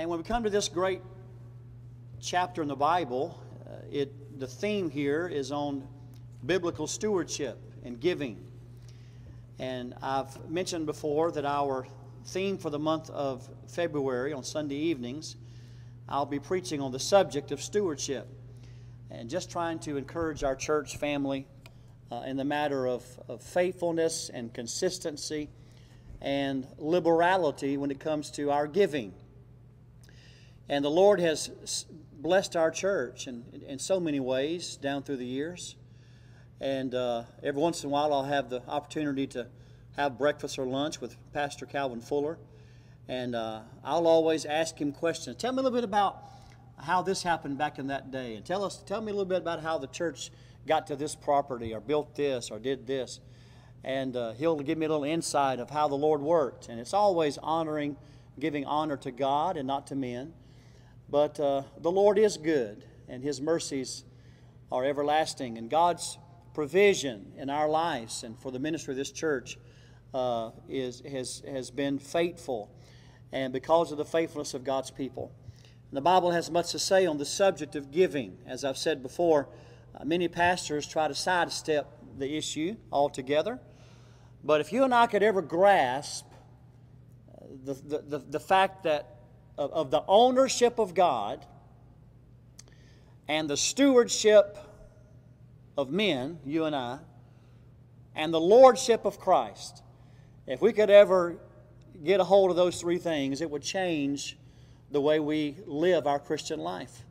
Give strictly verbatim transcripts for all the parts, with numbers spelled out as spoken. And when we come to this great chapter in the Bible, uh, it, the theme here is on biblical stewardship and giving. And I've mentioned before that our theme for the month of February on Sunday evenings, I'll be preaching on the subject of stewardship and just trying to encourage our church family uh, in the matter of, of faithfulness and consistency and liberality when it comes to our giving. And the Lord has blessed our church in, in, in so many ways down through the years. And uh, every once in a while I'll have the opportunity to have breakfast or lunch with Pastor Calvin Fuller. And uh, I'll always ask him questions. Tell me a little bit about how this happened back in that day. And tell, us, tell me a little bit about how the church got to this property or built this or did this. And uh, he'll give me a little insight of how the Lord worked. And it's always honoring, giving honor to God and not to men. But uh, the Lord is good, and His mercies are everlasting. And God's provision in our lives and for the ministry of this church uh, is, has, has been faithful, and because of the faithfulness of God's people. And the Bible has much to say on the subject of giving. As I've said before, uh, many pastors try to sidestep the issue altogether. But if you and I could ever grasp the, the, the, the fact that of, of the ownership of God and the stewardship of men, you and I, and the lordship of Christ, if we could ever get a hold of those three things, it would change the way we live our Christian life.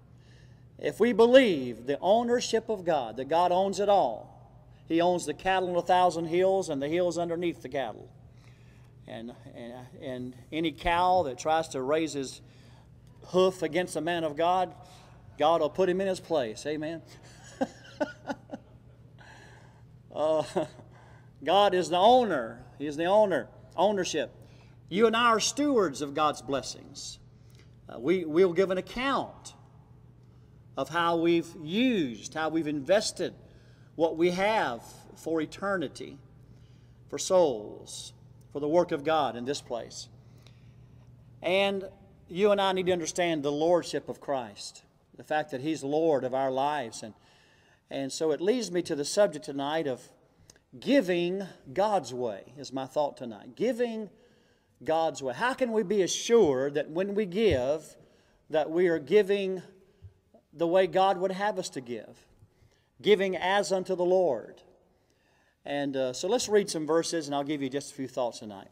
If we believe the ownership of God, that God owns it all, He owns the cattle on a thousand hills and the hills underneath the cattle. And, and, and any cow that tries to raise his hoof against a man of God, God will put him in his place. Amen. uh, God is the owner. He is the owner. Ownership. You and I are stewards of God's blessings. Uh, we will give an account of how we've used, how we've invested what we have for eternity, for souls, for the work of God in this place. And you and I need to understand the lordship of Christ, the fact that He's Lord of our lives. And, and so it leads me to the subject tonight of giving God's way, is my thought tonight. Giving God's way. How can we be assured that when we give, that we are giving the way God would have us to give? Giving as unto the Lord. And uh, so let's read some verses, and I'll give you just a few thoughts tonight.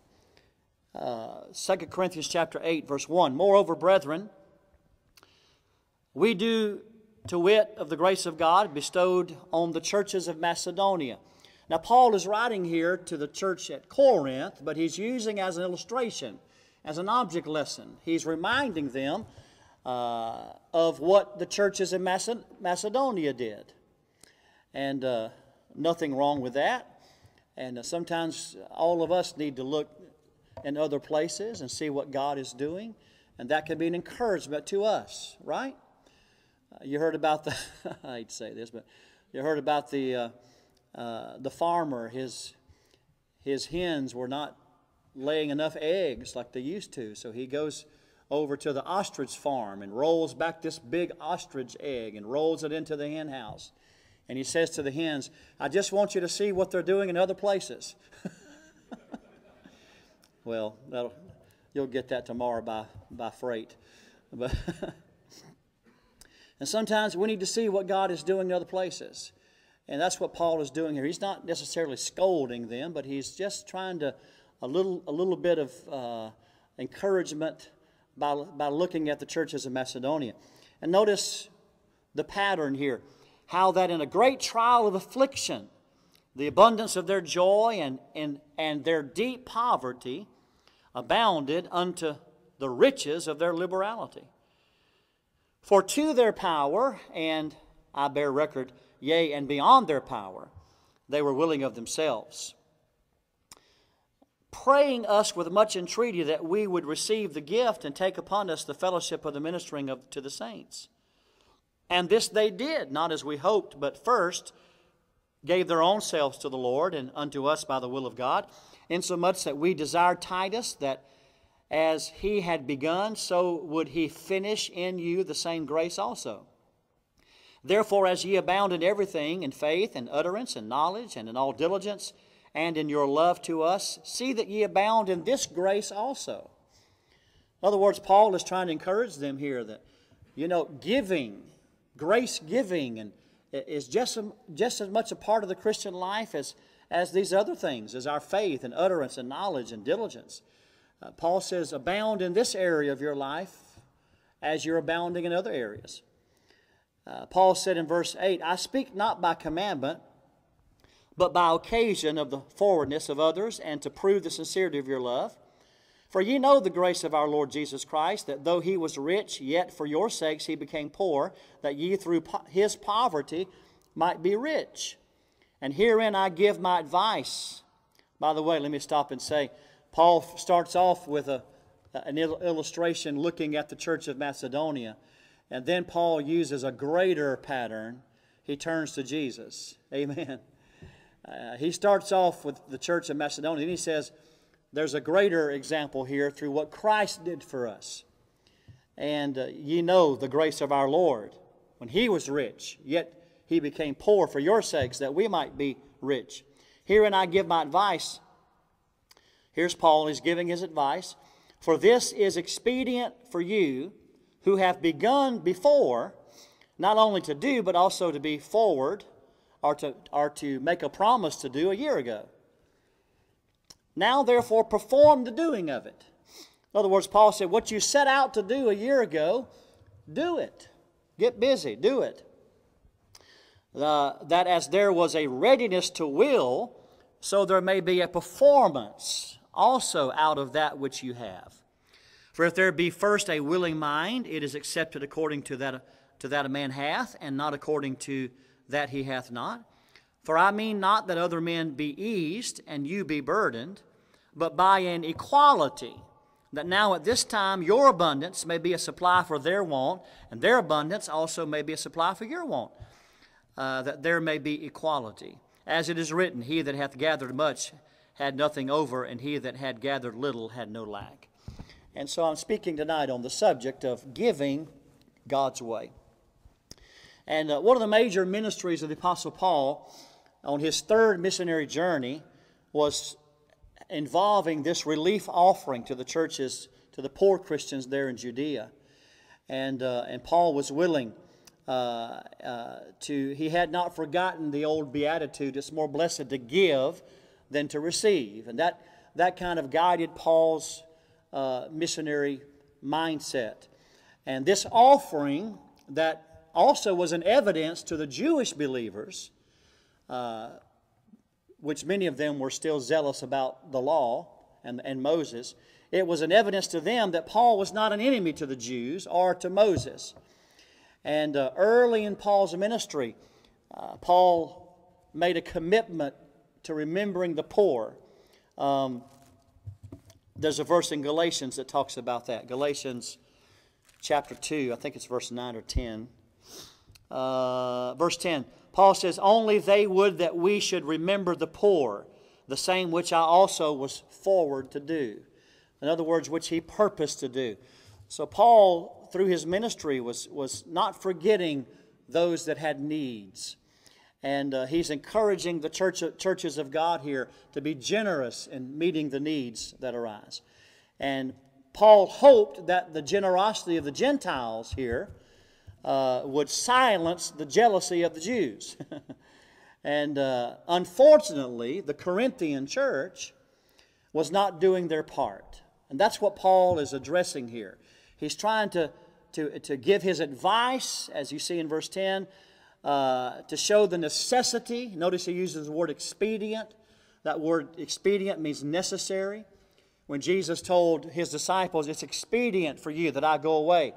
Uh, Second Corinthians chapter eight, verse one. Moreover, brethren, we do, to wit, of the grace of God bestowed on the churches of Macedonia. Now, Paul is writing here to the church at Corinth, but he's using as an illustration, as an object lesson. He's reminding them uh, of what the churches in Macedonia did. And uh, nothing wrong with that. And uh, sometimes all of us need to look in other places and see what God is doing. And that can be an encouragement to us, right? Uh, you heard about the, I hate to say this, but you heard about the, uh, uh, the farmer. His, his hens were not laying enough eggs like they used to. So he goes over to the ostrich farm and rolls back this big ostrich egg and rolls it into the hen house. And he says to the hens, I just want you to see what they're doing in other places. Well, that'll, you'll get that tomorrow by, by freight. But and sometimes we need to see what God is doing in other places. And that's what Paul is doing here. He's not necessarily scolding them, but he's just trying to, a little, a little bit of uh, encouragement by, by looking at the churches of Macedonia. And notice the pattern here. How that in a great trial of affliction, the abundance of their joy and, and, and their deep poverty abounded unto the riches of their liberality. For to their power, and I bear record, yea, and beyond their power, they were willing of themselves, praying us with much entreaty that we would receive the gift and take upon us the fellowship of the ministering of, to the saints. And this they did, not as we hoped, but first gave their own selves to the Lord and unto us by the will of God, insomuch that we desired Titus that As he had begun, so would he finish in you the same grace also. Therefore, as ye abound in everything, in faith and utterance and knowledge and in all diligence and in your love to us, see that ye abound in this grace also. In other words, Paul is trying to encourage them here that, you know, giving, grace giving and is just, just as much a part of the Christian life as, as these other things, as our faith and utterance and knowledge and diligence. Uh, Paul says, abound in this area of your life as you're abounding in other areas. Uh, Paul said in verse eight, I speak not by commandment, but by occasion of the forwardness of others, and to prove the sincerity of your love. For ye know the grace of our Lord Jesus Christ, that though he was rich, yet for your sakes he became poor, that ye through po- his poverty might be rich. And herein I give my advice. By the way, let me stop and say, Paul starts off with a, an il- illustration looking at the church of Macedonia. And then Paul uses a greater pattern. He turns to Jesus. Amen. Uh, he starts off with the church of Macedonia, and he says, there's a greater example here through what Christ did for us. And uh, ye know the grace of our Lord, when he was rich, yet he became poor for your sakes, that we might be rich. Herein I give my advice. Here's Paul, he's giving his advice. For this is expedient for you, who have begun before, not only to do, but also to be forward, or to, or to make a promise to do a year ago. Now, therefore, perform the doing of it. In other words, Paul said, what you set out to do a year ago, do it. Get busy, do it. Uh, that as there was a readiness to will, so there may be a performance also out of that which you have. For if there be first a willing mind, it is accepted according to that, to that a man hath, and not according to that he hath not. For I mean not that other men be eased, and you be burdened, but by an equality, that now at this time your abundance may be a supply for their want, and their abundance also may be a supply for your want, uh, that there may be equality. As it is written, he that hath gathered much had nothing over, and he that had gathered little had no lack. And so I'm speaking tonight on the subject of giving God's way. And uh, one of the major ministries of the Apostle Paul on his third missionary journey was involving this relief offering to the churches, to the poor Christians there in Judea. And, uh, and Paul was willing uh, uh, to, he had not forgotten the old beatitude, it's more blessed to give than to receive. And that, that kind of guided Paul's Uh, missionary mindset. And this offering that also was an evidence to the Jewish believers, uh, which many of them were still zealous about the law and, and Moses, it was an evidence to them that Paul was not an enemy to the Jews or to Moses. And uh, early in Paul's ministry, uh, Paul made a commitment to remembering the poor. Um, There's a verse in Galatians that talks about that. Galatians chapter two, I think it's verse nine or ten. Uh, verse ten, Paul says, only they would that we should remember the poor, the same which I also was forward to do. In other words, which he purposed to do. So Paul, through his ministry, was, was not forgetting those that had needs. And uh, he's encouraging the church, churches of God here to be generous in meeting the needs that arise. And Paul hoped that the generosity of the Gentiles here uh, would silence the jealousy of the Jews. And uh, unfortunately, the Corinthian church was not doing their part. And that's what Paul is addressing here. He's trying to, to, to give his advice, as you see in verse ten, Uh, to show the necessity. Notice he uses the word expedient. That word expedient means necessary. When Jesus told his disciples, it's expedient for you that I go away.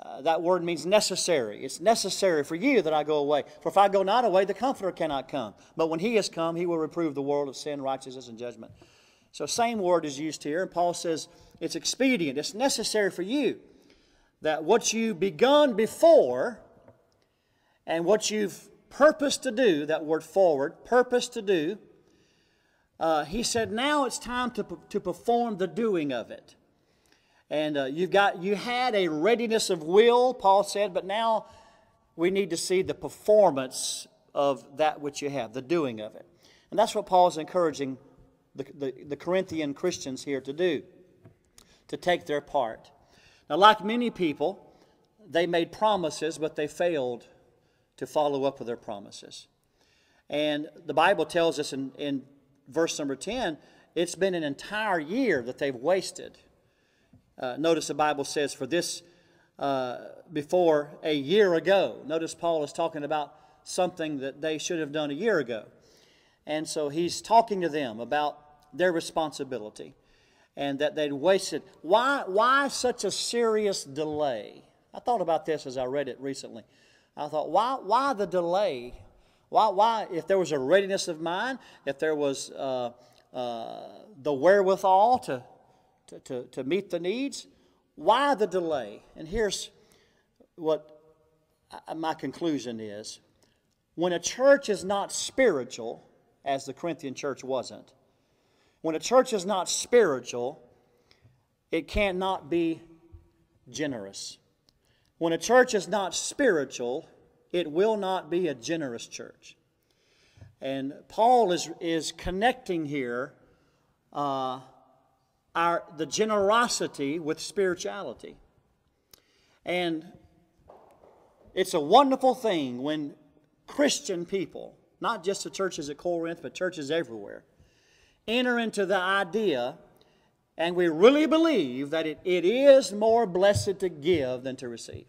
Uh, that word means necessary. It's necessary for you that I go away. For if I go not away, the Comforter cannot come. But when he is come, he will reprove the world of sin, righteousness, and judgment. So same word is used here. And Paul says, it's expedient. It's necessary for you that what you begun before, and what you've purposed to do, that word forward, purposed to do, uh, he said now it's time to, to perform the doing of it. And uh, you've got, you had a readiness of will, Paul said, but now we need to see the performance of that which you have, the doing of it. And that's what Paul's encouraging the, the, the Corinthian Christians here to do, to take their part. Now, like many people, they made promises, but they failed to follow up with their promises. And the Bible tells us in, in verse number ten, it's been an entire year that they've wasted. Uh, notice the Bible says, for this uh, before a year ago. Notice Paul is talking about something that they should have done a year ago. And so he's talking to them about their responsibility and that they'd wasted. Why, why such a serious delay? I thought about this as I read it recently. I thought, why, why the delay? Why, why, if there was a readiness of mind, if there was uh, uh, the wherewithal to, to, to, to meet the needs, why the delay? And here's what my conclusion is. When a church is not spiritual, as the Corinthian church wasn't, when a church is not spiritual, it cannot be generous. When a church is not spiritual, it will not be a generous church. And Paul is, is connecting here uh, our, the generosity with spirituality. And it's a wonderful thing when Christian people, not just the churches at Corinth, but churches everywhere, enter into the idea, and we really believe that it, it is more blessed to give than to receive.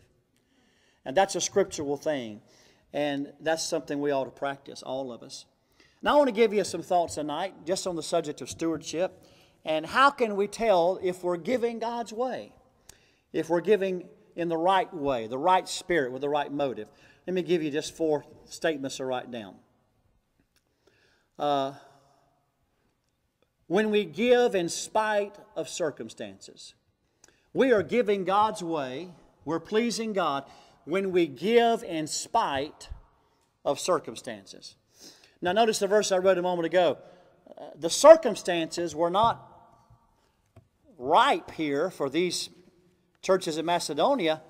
And that's a scriptural thing. And that's something we ought to practice, all of us. Now I want to give you some thoughts tonight just on the subject of stewardship. And how can we tell if we're giving God's way? If we're giving in the right way, the right spirit, with the right motive. Let me give you just four statements to write down. Uh... When we give in spite of circumstances, we are giving God's way, we're pleasing God when we give in spite of circumstances. Now notice the verse I read a moment ago. Uh, the circumstances were not ripe here for these churches in Macedonia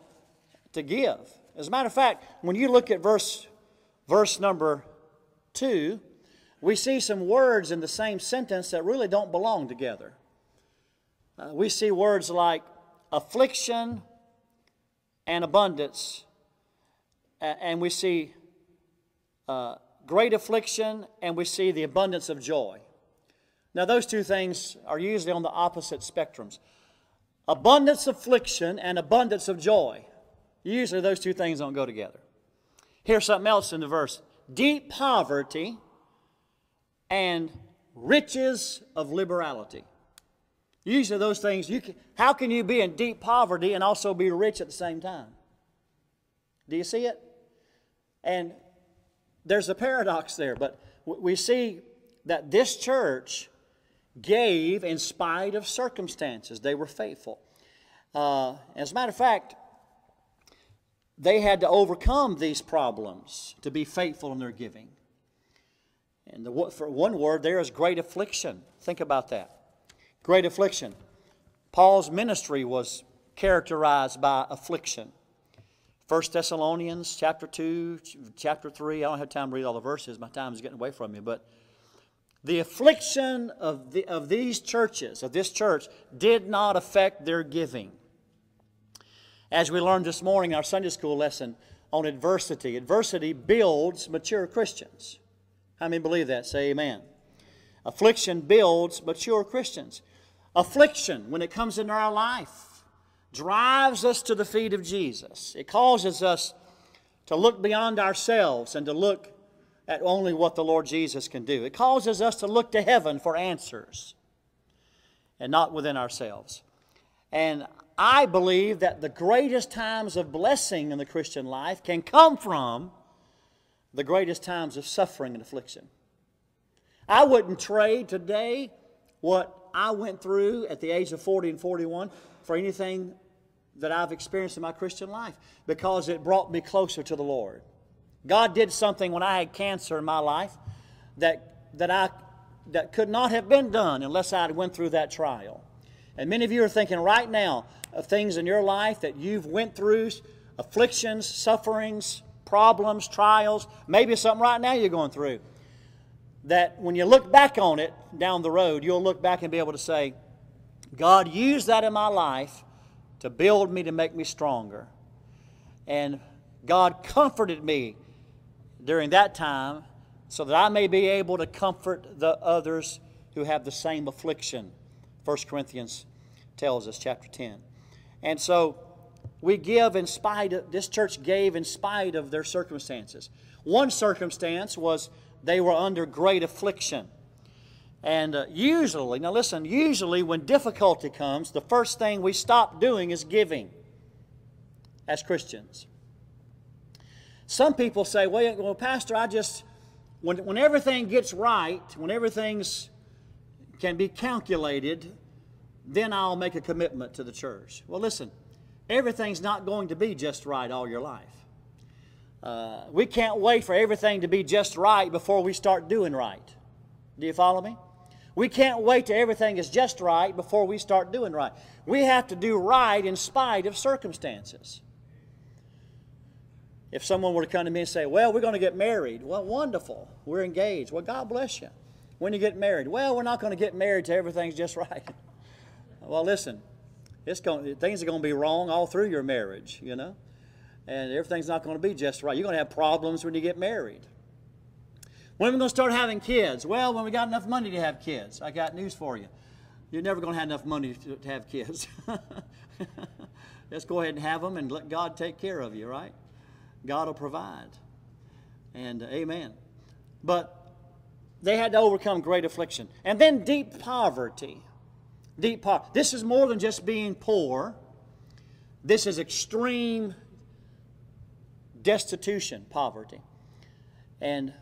to give. As a matter of fact, when you look at verse, verse number two, we see some words in the same sentence that really don't belong together. Uh, we see words like affliction and abundance. And we see uh, great affliction and we see the abundance of joy. Now those two things are usually on the opposite spectrums. Abundance of affliction and abundance of joy. Usually those two things don't go together. Here's something else in the verse. Deep poverty and riches of liberality. Usually those things, you can, how can you be in deep poverty and also be rich at the same time? Do you see it? And there's a paradox there, but we see that this church gave in spite of circumstances. They were faithful. Uh, as a matter of fact, they had to overcome these problems to be faithful in their giving. And the, for one word there is great affliction. Think about that. Great affliction. Paul's ministry was characterized by affliction. First Thessalonians chapter two, chapter three. I don't have time to read all the verses. My time is getting away from me. But the affliction of, the, of these churches, of this church, did not affect their giving. As we learned this morning in our Sunday school lesson on adversity. Adversity builds mature Christians. How many believe that? Say amen. Affliction builds mature Christians. Affliction, when it comes into our life, drives us to the feet of Jesus. It causes us to look beyond ourselves and to look at only what the Lord Jesus can do. It causes us to look to heaven for answers and not within ourselves. And I believe that the greatest times of blessing in the Christian life can come from the greatest times of suffering and affliction. I wouldn't trade today what I went through at the age of forty and forty-one for anything that I've experienced in my Christian life, because it brought me closer to the Lord. God did something when I had cancer in my life that, that, I, that could not have been done unless I had went through that trial. And many of you are thinking right now of things in your life that you've went through, afflictions, sufferings, problems, trials. Maybe something right now you're going through that when you look back on it down the road, you'll look back and be able to say, God used that in my life to build me, to make me stronger. And God comforted me during that time so that I may be able to comfort the others who have the same affliction. First Corinthians tells us, chapter ten. And so we give in spite of, this church gave in spite of their circumstances. One circumstance was they were under great affliction. And uh, usually, now listen, usually when difficulty comes, the first thing we stop doing is giving as Christians. Some people say, well, well Pastor, I just, when, when everything gets right, when everything's can be calculated, then I'll make a commitment to the church. Well, listen, everything's not going to be just right all your life. Uh, we can't wait for everything to be just right before we start doing right. Do you follow me? We can't wait till everything is just right before we start doing right. We have to do right in spite of circumstances. If someone were to come to me and say, well, we're going to get married. Well, wonderful. We're engaged. Well, God bless you. When you get married, well, we're not going to get married till everything's just right. Well, listen, it's going, things are going to be wrong all through your marriage, you know, and everything's not going to be just right. You're going to have problems when you get married. When are we going to start having kids? Well, when we got enough money to have kids. I got news for you. You're never going to have enough money to, to have kids. Let's go ahead and have them and let God take care of you, right? God will provide. And uh, amen. But they had to overcome great affliction. And then deep poverty. Deep poverty. This is more than just being poor. This is extreme destitution, poverty. And,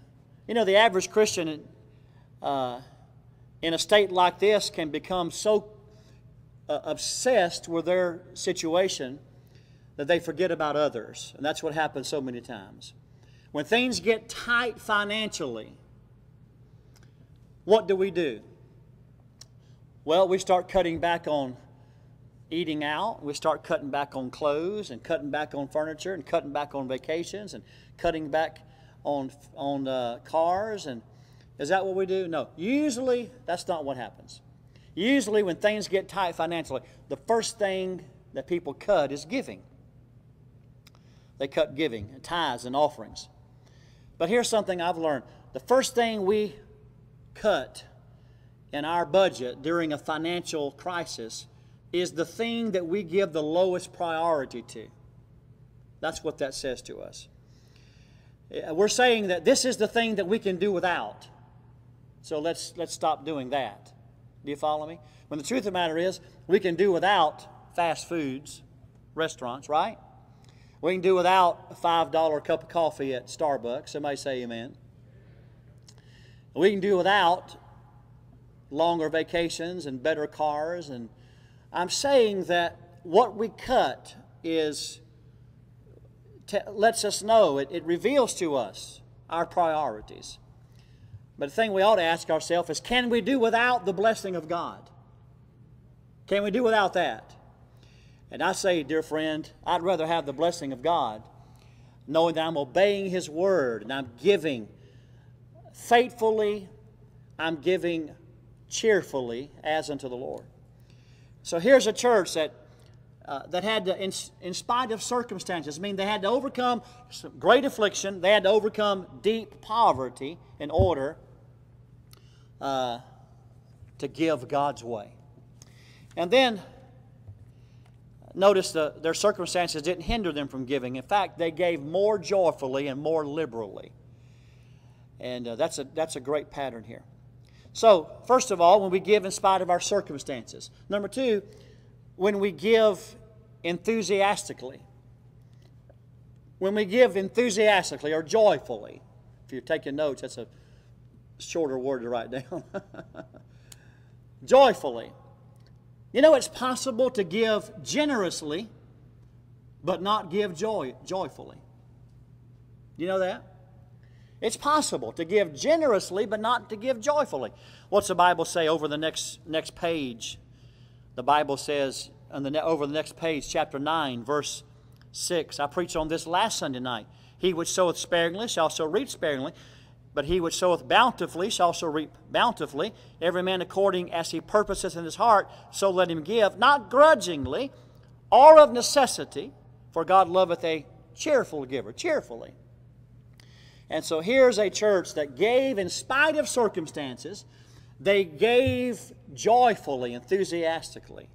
you know, the average Christian uh, in a state like this can become so uh, obsessed with their situation that they forget about others. And that's what happens so many times. When things get tight financially, what do we do? Well, we start cutting back on eating out. We start cutting back on clothes and cutting back on furniture and cutting back on vacations and cutting back on, on uh, cars. And is that what we do? No. Usually, that's not what happens. Usually, when things get tight financially, the first thing that people cut is giving. They cut giving, and tithes and offerings. But here's something I've learned. The first thing we cut in our budget during a financial crisis is the thing that we give the lowest priority to. That's what that says to us. We're saying that this is the thing that we can do without. So let's, let's stop doing that. Do you follow me? When the truth of the matter is, we can do without fast foods, restaurants, right? We can do without a five dollar cup of coffee at Starbucks. Somebody say amen. We can do without longer vacations and better cars. And I'm saying that what we cut is lets us know, it, it reveals to us our priorities. But the thing we ought to ask ourselves is, can we do without the blessing of God? Can we do without that? And I say, dear friend, I'd rather have the blessing of God, knowing that I'm obeying His Word and I'm giving faithfully, I'm giving cheerfully as unto the Lord. So here's a church that, uh, that had to, in, in spite of circumstances, I mean, they had to overcome some great affliction, they had to overcome deep poverty in order uh, to give God's way. And then, notice the, their circumstances didn't hinder them from giving. In fact, they gave more joyfully and more liberally. And uh, that's, a, that's a great pattern here. So, first of all, when we give in spite of our circumstances. Number two, when we give enthusiastically. When we give enthusiastically or joyfully. If you're taking notes, that's a shorter word to write down. Joyfully. You know, it's possible to give generously, but not give joy, joyfully. You know that? It's possible to give generously, but not to give joyfully. What's the Bible say over the next, next page? The Bible says on the, over the next page, chapter nine, verse six. I preached on this last Sunday night. He which soweth sparingly shall so reap sparingly, but he which soweth bountifully shall also reap bountifully. Every man according as he purposeth in his heart, so let him give, not grudgingly, or of necessity, for God loveth a cheerful giver, cheerfully. And so here's a church that gave in spite of circumstances. They gave joyfully, enthusiastically.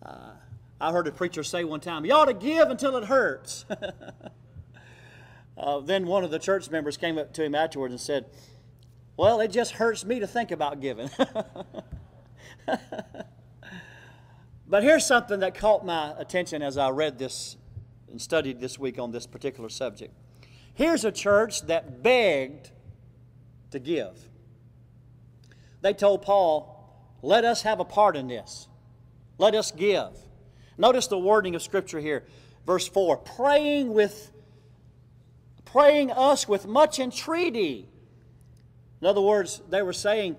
Uh, I heard a preacher say one time, you ought to give until it hurts. Uh, then one of the church members came up to him afterwards and said, well, it just hurts me to think about giving. But here's something that caught my attention as I read this and studied this week on this particular subject. Here's a church that begged to give. They told Paul, let us have a part in this. Let us give. Notice the wording of Scripture here. Verse four, praying with praying us with much entreaty. In other words, they were saying,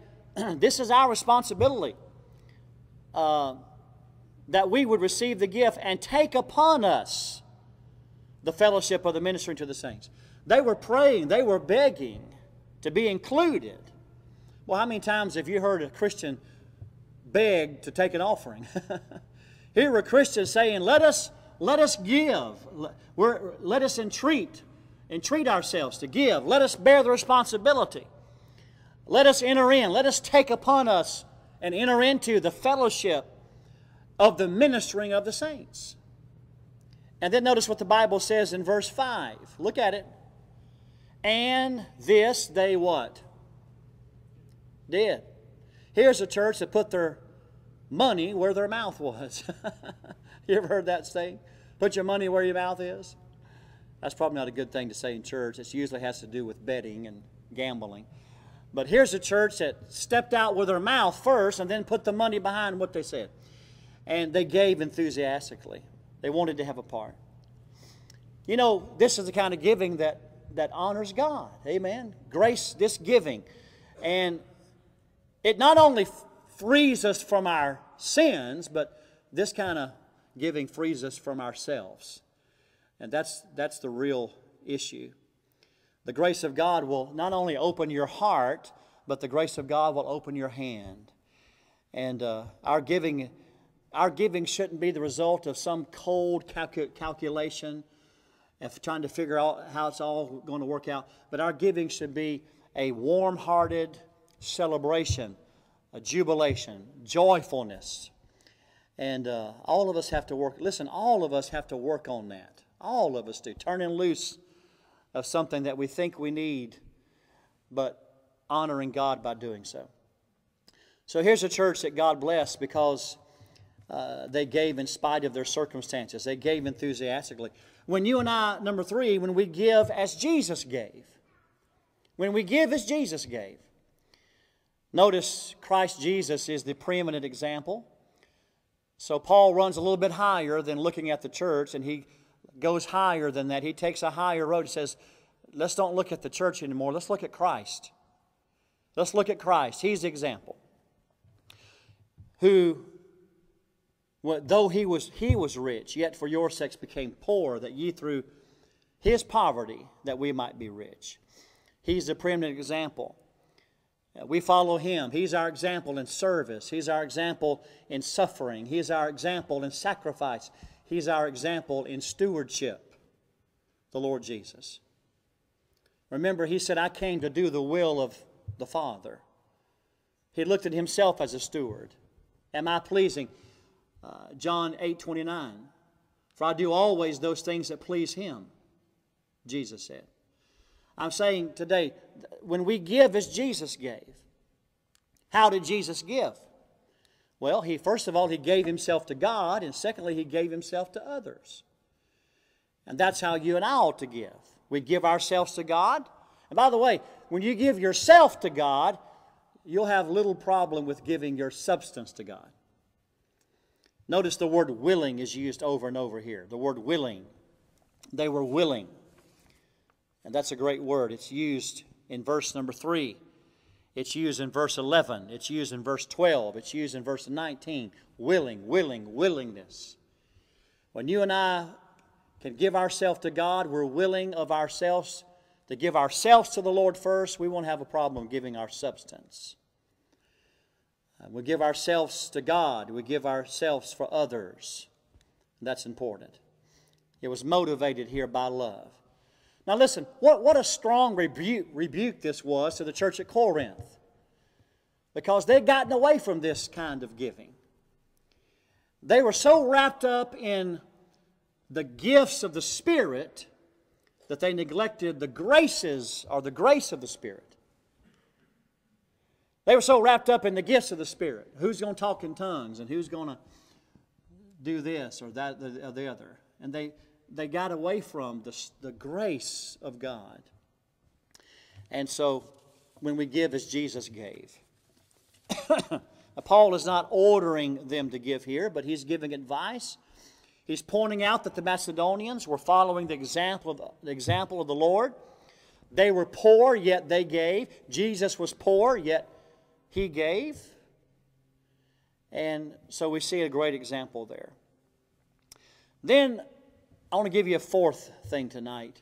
this is our responsibility, uh, that we would receive the gift and take upon us the fellowship of the ministering to the saints. They were praying, they were begging to be included. Well, how many times have you heard a Christian beg to take an offering? Here were Christians saying, let us, let us give. We're, let us entreat. Entreat ourselves to give. Let us bear the responsibility. Let us enter in. Let us take upon us and enter into the fellowship of the ministering of the saints. And then notice what the Bible says in verse five. Look at it. And this they what? Did. Here's a church that put their money where their mouth was. You ever heard that saying? Put your money where your mouth is? That's probably not a good thing to say in church. It usually has to do with betting and gambling. But here's a church that stepped out with their mouth first and then put the money behind what they said. And they gave enthusiastically. They wanted to have a part. You know, this is the kind of giving that, that honors God. Amen. Grace, this giving. And it not only frees us from our sins, but this kind of giving frees us from ourselves. And that's, that's the real issue. The grace of God will not only open your heart, but the grace of God will open your hand. And uh, our giving, our giving shouldn't be the result of some cold calcu calculation of trying to figure out how it's all going to work out. But our giving should be a warm-hearted celebration, a jubilation, joyfulness. And uh, all of us have to work. Listen, all of us have to work on that. All of us do. Turning loose of something that we think we need, but honoring God by doing so. So here's a church that God blessed because uh, they gave in spite of their circumstances. They gave enthusiastically. When you and I, number three, when we give as Jesus gave. When we give as Jesus gave. Notice Christ Jesus is the preeminent example. So Paul runs a little bit higher than looking at the church, and he goes higher than that. He takes a higher road and says, let's don't look at the church anymore. Let's look at Christ. Let's look at Christ. He's the example. Who, though he was, he was rich, yet for your sakes became poor, that ye through his poverty that we might be rich. He's the preeminent example. We follow him. He's our example in service. He's our example in suffering. He's our example in sacrifice. He's our example in stewardship, the Lord Jesus. Remember, he said, I came to do the will of the Father. He looked at himself as a steward. Am I pleasing? Uh, John eight twenty-nine. For I do always those things that please him, Jesus said. I'm saying today, when we give as Jesus gave, how did Jesus give? Well, he first of all, he gave himself to God, and secondly, he gave himself to others. And that's how you and I ought to give. We give ourselves to God. And by the way, when you give yourself to God, you'll have little problem with giving your substance to God. Notice the word willing is used over and over here. The word willing. They were willing. And that's a great word. It's used in verse number three. It's used in verse eleven. It's used in verse twelve. It's used in verse nineteen. Willing, willing, willingness. When you and I can give ourselves to God, we're willing of ourselves to give ourselves to the Lord first. We won't have a problem giving our substance. We give ourselves to God. We give ourselves for others. That's important. It was motivated here by love. Now listen, what, what a strong rebuke, rebuke this was to the church at Corinth, because they'd gotten away from this kind of giving. They were so wrapped up in the gifts of the Spirit that they neglected the graces or the grace of the Spirit. They were so wrapped up in the gifts of the Spirit. Who's going to talk in tongues and who's going to do this or that or the other? And they... They got away from the, the grace of God. And so when we give as Jesus gave. Paul is not ordering them to give here, but he's giving advice. He's pointing out that the Macedonians were following the example of the, the, example of the Lord. They were poor, yet they gave. Jesus was poor, yet he gave. And so we see a great example there. Then I want to give you a fourth thing tonight.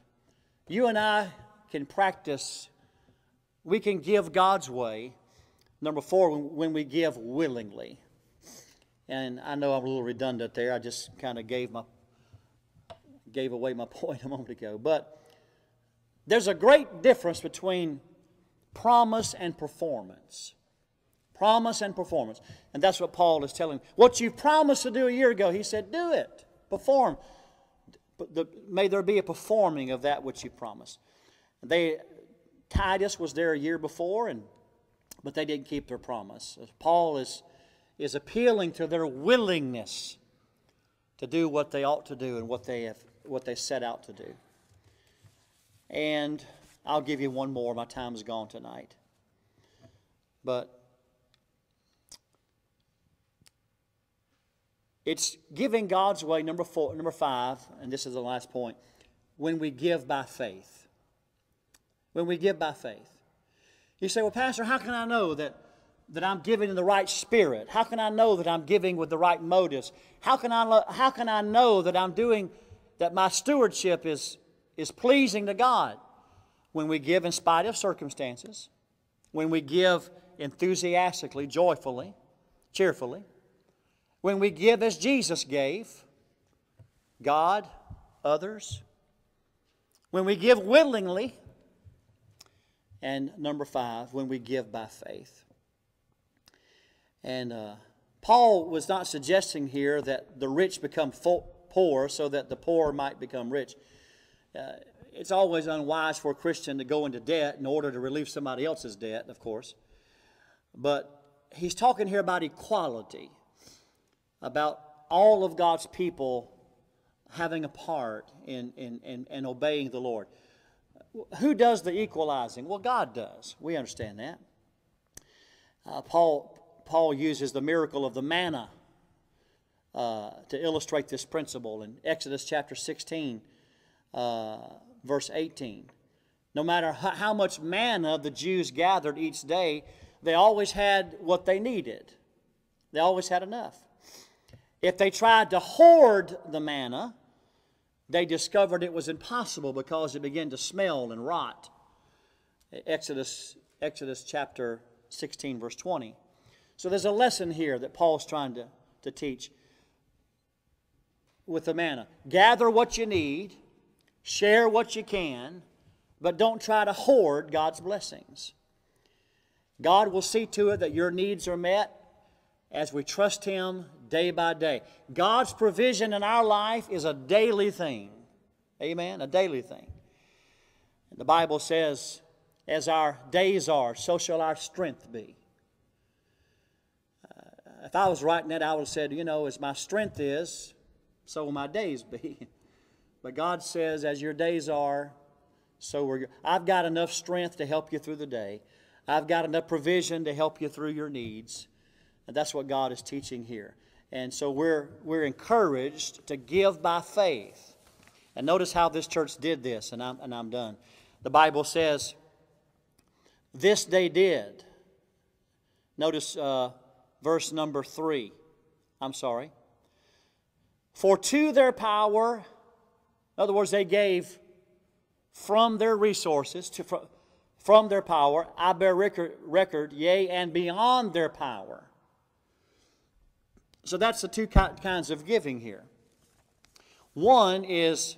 You and I can practice, we can give God's way. Number four, when we give willingly. And I know I'm a little redundant there. I just kind of gave my gave away my point a moment ago. But there's a great difference between promise and performance. Promise and performance. And that's what Paul is telling. What you promised to do a year ago, he said, do it. Perform. The, may there be a performing of that which you promised. They, Titus was there a year before, and but they didn't keep their promise. Paul is, is appealing to their willingness to do what they ought to do and what they, have, what they set out to do. And I'll give you one more. My time is gone tonight. But it's giving God's way, number four, number five, and this is the last point, when we give by faith. When we give by faith. You say, well, Pastor, how can I know that, that I'm giving in the right spirit? How can I know that I'm giving with the right motives? How can I, how can I know that I'm doing, that my stewardship is, is pleasing to God? When we give in spite of circumstances, when we give enthusiastically, joyfully, cheerfully, when we give as Jesus gave, God, others. When we give willingly. And number five, when we give by faith. And uh, Paul was not suggesting here that the rich become poor so that the poor might become rich. Uh, it's always unwise for a Christian to go into debt in order to relieve somebody else's debt, of course. But he's talking here about equality, about all of God's people having a part in, in, in, in obeying the Lord. Who does the equalizing? Well, God does. We understand that. Uh, Paul, Paul uses the miracle of the manna uh, to illustrate this principle in Exodus chapter sixteen, uh, verse eighteen. No matter how much manna the Jews gathered each day, they always had what they needed. They always had enough. If they tried to hoard the manna, they discovered it was impossible because it began to smell and rot. Exodus, Exodus chapter sixteen, verse twenty. So there's a lesson here that Paul's trying to, to teach with the manna. Gather what you need, share what you can, but don't try to hoard God's blessings. God will see to it that your needs are met as we trust Him day by day. God's provision in our life is a daily thing. Amen? A daily thing. The Bible says, as our days are, so shall our strength be. Uh, if I was writing that, I would have said, you know, as my strength is, so will my days be. But God says, as your days are, so will your... I've got enough strength to help you through the day. I've got enough provision to help you through your needs. And that's what God is teaching here. And so we're, we're encouraged to give by faith. And notice how this church did this, and I'm, and I'm done. The Bible says, this they did, Notice uh, verse number three. I'm sorry. For to their power, in other words, they gave from their resources, to fr from their power, I bear record, record, yea, and beyond their power. So that's the two ki kinds of giving here. One is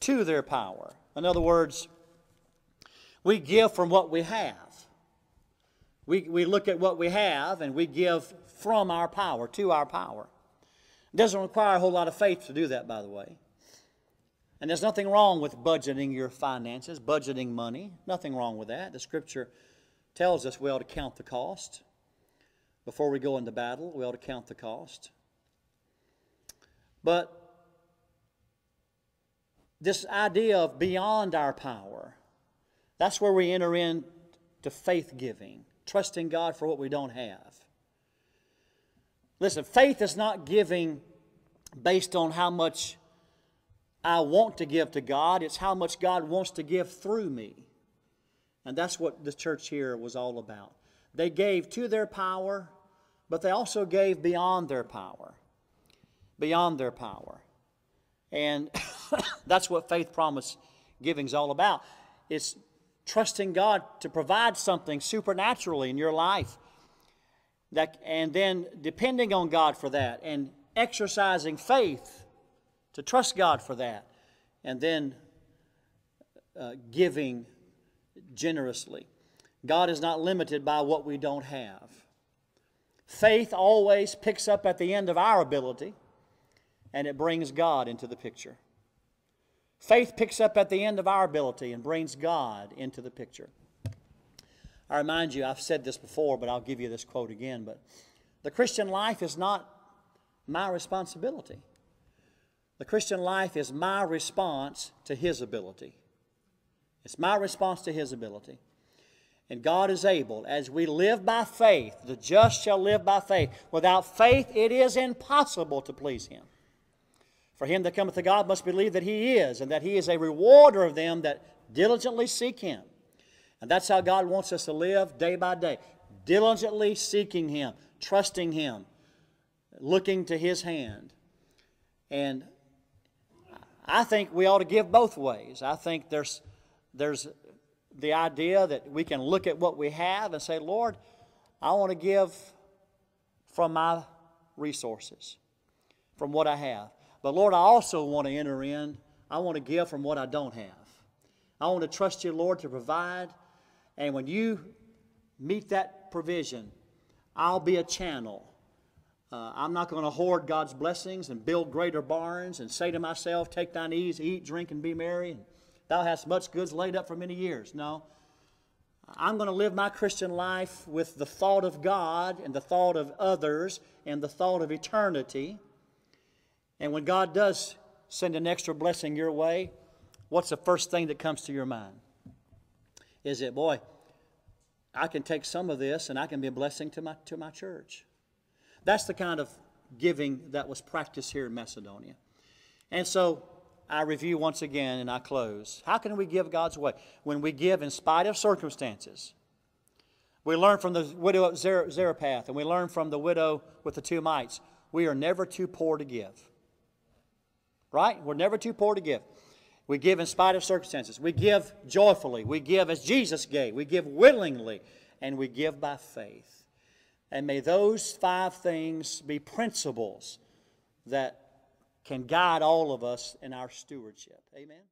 to their power. In other words, we give from what we have. We, we look at what we have and we give from our power, to our power. It doesn't require a whole lot of faith to do that, by the way. And there's nothing wrong with budgeting your finances, budgeting money. Nothing wrong with that. The Scripture tells us we ought to count the cost. Before we go into battle, we ought to count the cost. But this idea of beyond our power, that's where we enter in to faith giving, trusting God for what we don't have. Listen, faith is not giving based on how much I want to give to God. It's how much God wants to give through me. And that's what the church here was all about. They gave to their power, but they also gave beyond their power. Beyond their power. And that's what faith promise giving is all about. It's trusting God to provide something supernaturally in your life, that, and then depending on God for that, and exercising faith to trust God for that, and then uh, giving generously. God is not limited by what we don't have. Faith always picks up at the end of our ability, and it brings God into the picture. Faith picks up at the end of our ability and brings God into the picture. I remind you, I've said this before, but I'll give you this quote again. But the Christian life is not my responsibility. The Christian life is my response to His ability. It's my response to His ability. And God is able, as we live by faith, the just shall live by faith. Without faith, it is impossible to please Him. For him that cometh to God must believe that He is, and that He is a rewarder of them that diligently seek Him. And that's how God wants us to live day by day. Diligently seeking Him, trusting Him, looking to His hand. And I think we ought to give both ways. I think there's, there's the idea that we can look at what we have and say, Lord, I want to give from my resources, from what I have. But Lord, I also want to enter in. I want to give from what I don't have. I want to trust You, Lord, to provide. And when You meet that provision, I'll be a channel. Uh, I'm not going to hoard God's blessings and build greater barns and say to myself, take thine ease, eat, drink, and be merry. And thou hast much goods laid up for many years. No. I'm going to live my Christian life with the thought of God and the thought of others and the thought of eternity. And when God does send an extra blessing your way, what's the first thing that comes to your mind? Is it, boy, I can take some of this and I can be a blessing to my, to my church. That's the kind of giving that was practiced here in Macedonia. And so I review once again and I close. How can we give God's way? When we give in spite of circumstances. We learn from the widow of Zarephath, and we learn from the widow with the two mites. We are never too poor to give. Right? We're never too poor to give. We give in spite of circumstances. We give joyfully. We give as Jesus gave. We give willingly. And we give by faith. And may those five things be principles that can guide all of us in our stewardship. Amen.